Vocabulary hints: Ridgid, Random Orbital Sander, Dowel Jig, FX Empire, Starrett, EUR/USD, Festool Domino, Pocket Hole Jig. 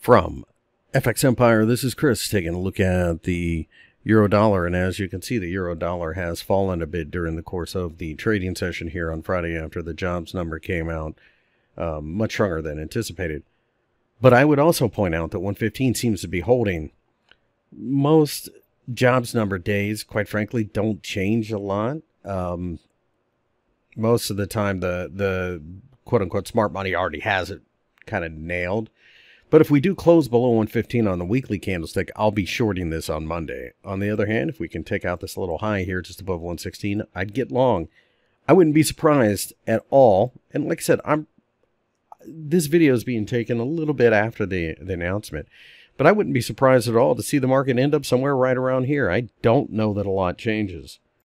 From FX Empire, this is Chris taking a look at the euro dollar, and as you can see, the euro dollar has fallen a bit during the course of the trading session here on Friday after the jobs number came out, much stronger than anticipated. But I would also point out that 115 seems to be holding. Most jobs number days, quite frankly, don't change a lot. Most of the time, the quote-unquote smart money already has it kind of nailed. But if we do close below 115 on the weekly candlestick, I'll be shorting this on Monday. On the other hand, if we can take out this little high here just above 116, I'd get long. I wouldn't be surprised at all. And like I said, this video is being taken a little bit after the announcement. But I wouldn't be surprised at all to see the market end up somewhere right around here. I don't know that a lot changes.